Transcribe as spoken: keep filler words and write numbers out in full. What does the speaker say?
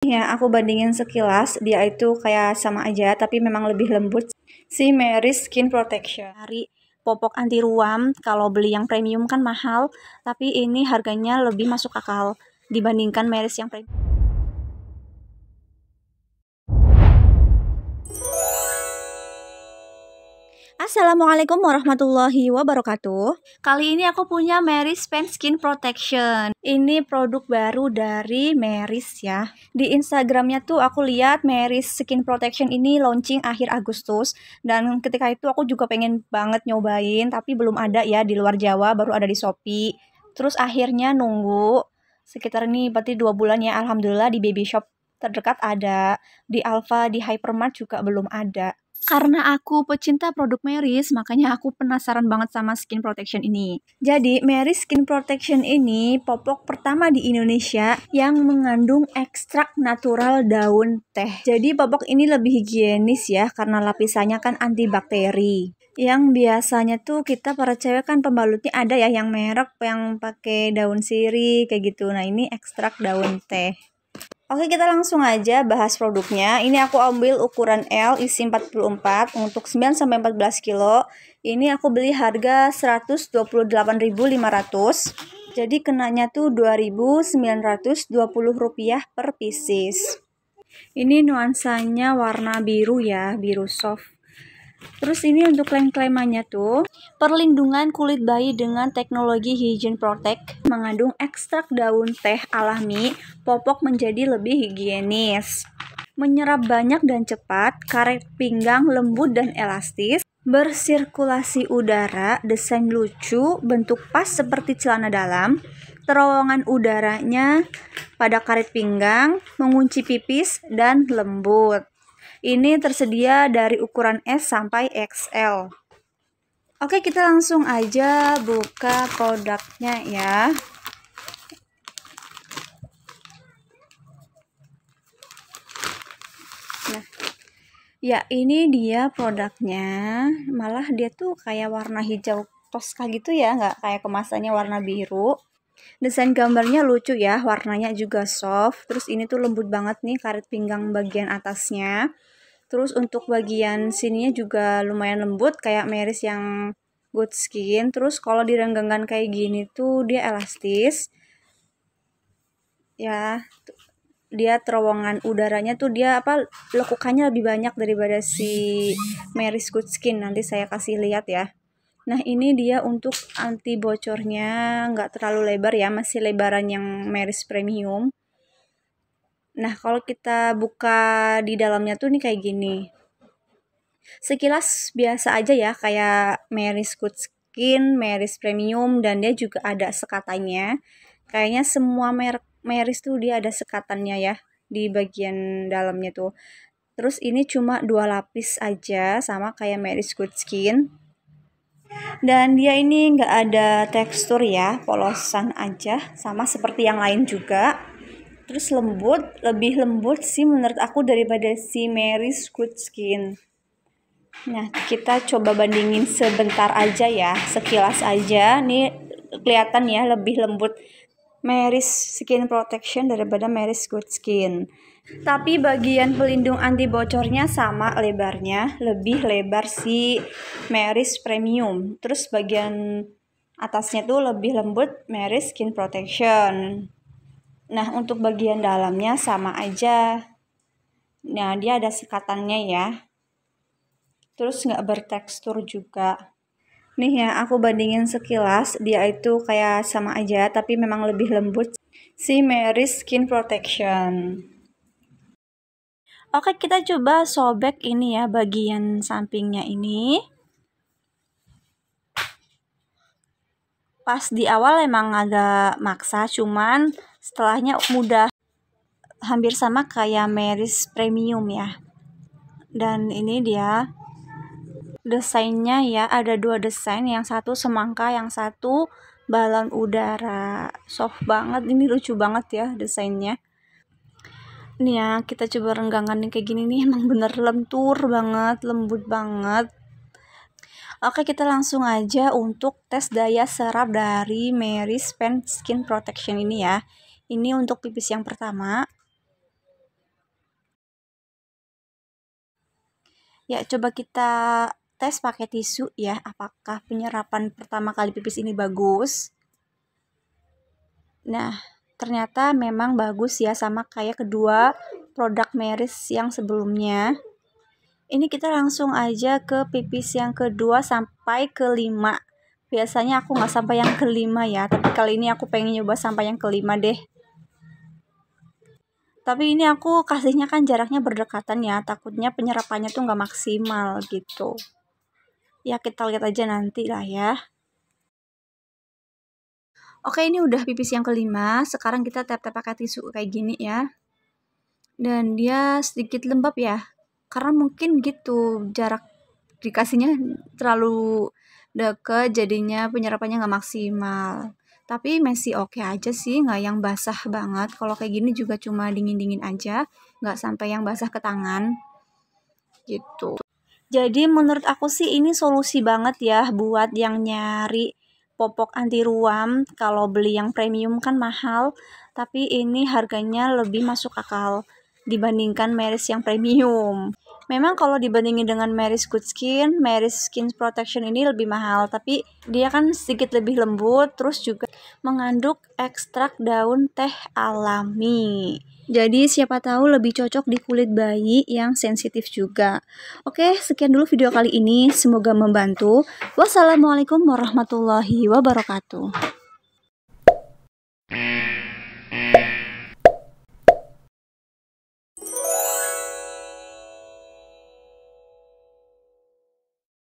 Ya, aku bandingin sekilas, dia itu kayak sama aja, tapi memang lebih lembut si Merries Skin Protection. Cari popok anti ruam, kalau beli yang premium kan mahal, tapi ini harganya lebih masuk akal dibandingkan Merries yang premium. Assalamualaikum warahmatullahi wabarakatuh. Kali ini aku punya Merries Skin Protection. Ini produk baru dari Merries ya. Di Instagramnya tuh aku lihat Merries Skin Protection ini launching akhir Agustus. Dan ketika itu aku juga pengen banget nyobain, tapi belum ada ya di luar Jawa, baru ada di Shopee. Terus akhirnya nunggu sekitar ini berarti dua bulan ya. Alhamdulillah di baby shop terdekat ada, di Alpha, di Hypermart juga belum ada. Karena aku pecinta produk Merries, makanya aku penasaran banget sama skin protection ini. Jadi, Merries Skin Protection ini popok pertama di Indonesia yang mengandung ekstrak natural daun teh. Jadi, popok ini lebih higienis ya, karena lapisannya kan antibakteri. Yang biasanya tuh kita para cewek kan pembalutnya ada ya, yang merek, yang pakai daun sirih, kayak gitu. Nah, ini ekstrak daun teh. Oke, kita langsung aja bahas produknya. Ini aku ambil ukuran L isi empat puluh empat untuk sembilan sampai empat belas kilo. Ini aku beli harga seratus dua puluh delapan ribu lima ratus. Jadi kenanya tuh dua ribu sembilan ratus dua puluh rupiah per pieces. Ini nuansanya warna biru ya, biru soft. Terus ini untuk klaim-klaimannya tuh, perlindungan kulit bayi dengan teknologi Hygiene Protect, mengandung ekstrak daun teh alami, popok menjadi lebih higienis, menyerap banyak dan cepat, karet pinggang lembut dan elastis, bersirkulasi udara, desain lucu, bentuk pas seperti celana dalam, terowongan udaranya pada karet pinggang, mengunci pipis, dan lembut. Ini tersedia dari ukuran S sampai X L. Oke, kita langsung aja buka produknya ya. Nah, ya ini dia produknya. Malah dia tuh kayak warna hijau toska gitu ya, nggak kayak kemasannya warna biru. Desain gambarnya lucu ya, warnanya juga soft. Terus ini tuh lembut banget nih karet pinggang bagian atasnya. Terus untuk bagian sininya juga lumayan lembut kayak Merries yang good skin. Terus kalau direnggangkan kayak gini tuh dia elastis. Ya, dia terowongan udaranya tuh dia apa lekukannya lebih banyak daripada si Merries good skin. Nanti saya kasih lihat ya. Nah, ini dia untuk anti bocornya, nggak terlalu lebar ya, masih lebaran yang Merries premium. Nah, kalau kita buka di dalamnya tuh nih kayak gini. Sekilas biasa aja ya, kayak Merries good skin, Merries premium, dan dia juga ada sekatannya. Kayaknya semua merek Merries tuh dia ada sekatannya ya, di bagian dalamnya tuh. Terus ini cuma dua lapis aja, sama kayak Merries good skin. Dan dia ini nggak ada tekstur ya, polosan aja, sama seperti yang lain juga. Terus lembut, lebih lembut sih menurut aku daripada si Merries good skin. Nah, kita coba bandingin sebentar aja ya, sekilas aja. Nih kelihatan ya lebih lembut Merries Skin Protection daripada Merries good skin. Tapi bagian pelindung anti bocornya sama lebarnya, lebih lebar si Merries premium. Terus bagian atasnya tuh lebih lembut Merries Skin Protection. Nah, untuk bagian dalamnya sama aja. Nah, dia ada sekatannya ya. Terus nggak bertekstur juga. Nih ya, aku bandingin sekilas, dia itu kayak sama aja, tapi memang lebih lembut si Merries Skin Protection. Oke, kita coba sobek ini ya, bagian sampingnya ini. Pas di awal emang agak maksa, cuman setelahnya mudah. Hampir sama kayak Merries premium ya. Dan ini dia desainnya ya, ada dua desain, yang satu semangka, yang satu balon udara. Soft banget, ini lucu banget ya desainnya. Nih ya, kita coba renggangkan kayak gini nih, emang bener lentur banget, lembut banget. Oke, kita langsung aja untuk tes daya serap dari Merries Skin Protection ini ya. Ini untuk pipis yang pertama. Ya, coba kita tes pakai tisu ya, apakah penyerapan pertama kali pipis ini bagus. Nah, ternyata memang bagus ya, sama kayak kedua produk Merries yang sebelumnya. Ini kita langsung aja ke pipis yang kedua sampai kelima. Biasanya aku nggak sampai yang kelima ya, tapi kali ini aku pengen nyoba sampai yang kelima deh. Tapi ini aku kasihnya kan jaraknya berdekatan ya, takutnya penyerapannya tuh nggak maksimal gitu. Ya kita lihat aja nanti lah ya. Oke, ini udah pipis yang kelima, sekarang kita tap-tap pakai tisu kayak gini ya. Dan dia sedikit lembab ya, karena mungkin gitu jarak dikasihnya terlalu deket jadinya penyerapannya nggak maksimal. Tapi masih oke aja sih, nggak yang basah banget. Kalau kayak gini juga cuma dingin-dingin aja, nggak sampai yang basah ke tangan gitu. Jadi menurut aku sih ini solusi banget ya buat yang nyari popok anti ruam. Kalau beli yang premium kan mahal, tapi ini harganya lebih masuk akal dibandingkan Merries yang premium. Memang kalau dibandingin dengan Merries Good Skin, Merries Skin Protection ini lebih mahal, tapi dia kan sedikit lebih lembut, terus juga mengandung ekstrak daun teh alami. Jadi siapa tahu lebih cocok di kulit bayi yang sensitif juga. Oke, sekian dulu video kali ini, semoga membantu. Wassalamualaikum warahmatullahi wabarakatuh.